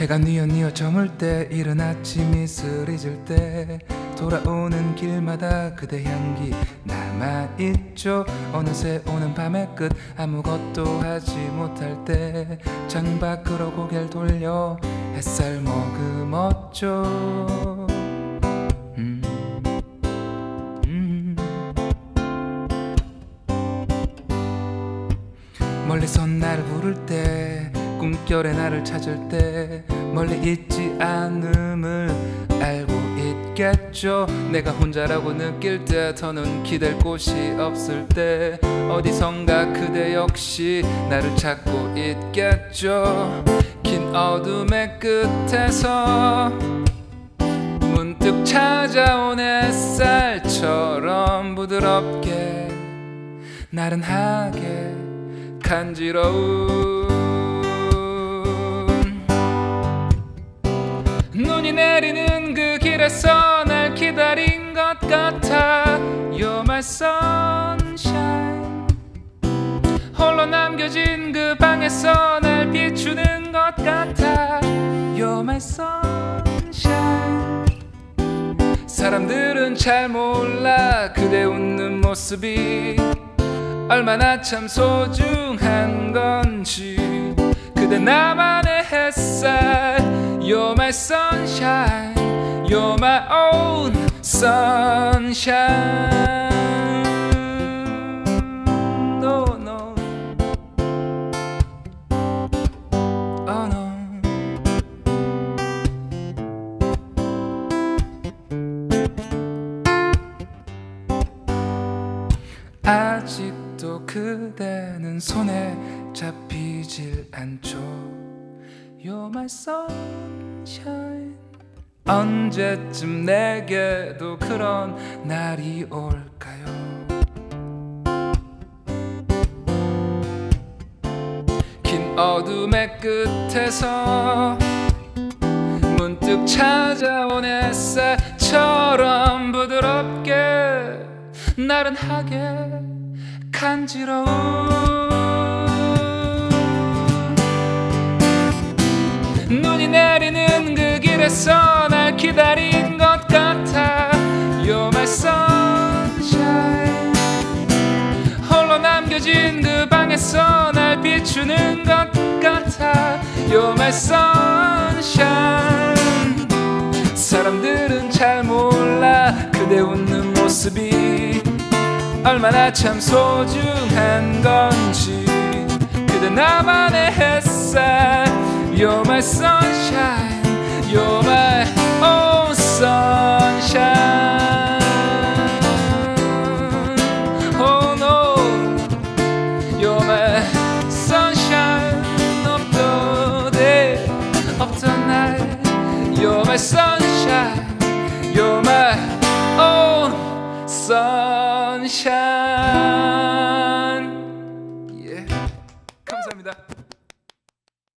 해가 뉘어뉘어 저물 때 이른 아침이 스리질 때 돌아오는 길마다 그대 향기 남아있죠. 어느새 오는 밤의 끝 아무것도 하지 못할 때 창밖으로 고개를 돌려 햇살 머금었죠. 멀리서 나를 부를 때 꿈결에 나를 찾을 때 멀리 있지 않음을 알고 있겠죠. 내가 혼자라고 느낄 때 더는 기댈 곳이 없을 때 어디선가 그대 역시 나를 찾고 있겠죠. 긴 어둠의 끝에서 문득 찾아온 햇살처럼 부드럽게 나른하게 간지러운 눈이 내리는 그 길에서 날 기다린 것 같아. You're my sunshine. 홀로 남겨진 그 방에서 날 비추는 것 같아. You're my sunshine. 사람들은 잘 몰라 그대 웃는 모습이 얼마나 참 소중한 건지. 그대 나만의 햇살. You're my sunshine, you're my own sunshine. No, no, oh no. 아직도 그대는 손에 잡히질 않죠. You're my sunshine. 언제쯤 내게도 그런 날이 올까요? 긴 어둠의 끝에서 문득 찾아온 햇살처럼 부드럽게 나른하게 간지러운 눈이 내리는 그 길에서 날 기다린 것 같아. You're my sunshine. 홀로 남겨진 그 방에서 날 비추는 것 같아. You're my sunshine. 사람들은 잘 몰라 그대 웃는 모습이 얼마나 참 소중한 건지. 그대 나만의 햇살. You're my sunshine, you're my own sunshine. Oh no, you're my sunshine of the day, of the night. You're my sunshine, you're my own sunshine.